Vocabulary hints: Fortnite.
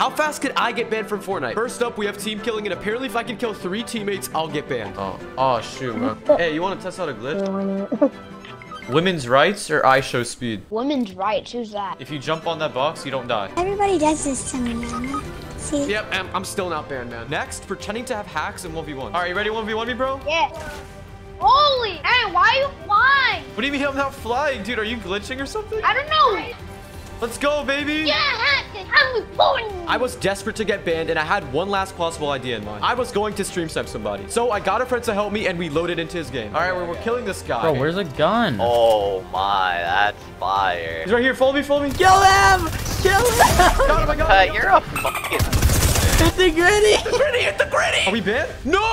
How fast could I get banned from Fortnite? First up, we have team killing, and apparently if I can kill 3 teammates, I'll get banned. Oh shoot, bro. Hey, you want to test out a glitch? Women's rights or I show speed? Women's rights, who's that? If you jump on that box, you don't die. Everybody does this to me, man. See? Yep, I'm still not banned, man. Next, pretending to have hacks and 1v1. All right, you ready 1v1 me, bro? Yeah. Holy, hey, why are you flying? What do you mean I'm not flying, dude? Are you glitching or something? I don't know. Let's go, baby. Yeah, I was desperate to get banned, and I had one last possible idea in mind. I was going to stream snipe somebody. So I got a friend to help me, and we loaded into his game. All right, we're killing this guy. Bro, where's a gun? Oh, my. That's fire. He's right here. Follow me, follow me. Kill him. Kill him. Got him, I got him. You're a fucking... It's the gritty. It's the gritty. It's the gritty. Are we banned? No.